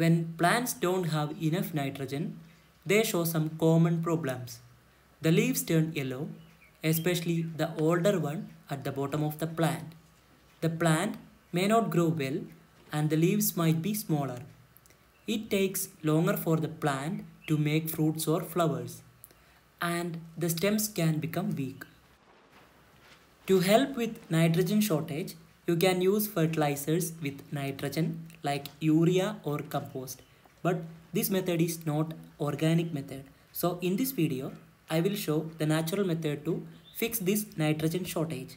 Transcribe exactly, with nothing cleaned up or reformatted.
when plants don't have enough nitrogen, they show some common problems. The leaves turn yellow, especially the older one at the bottom of the plant. The plant may not grow well and the leaves might be smaller. It takes longer for the plant to make fruits or flowers, and the stems can become weak. To help with nitrogen shortage, you can use fertilizers with nitrogen like urea or compost. But this method is not organic method. So in this video, I will show the natural method to fix this nitrogen shortage.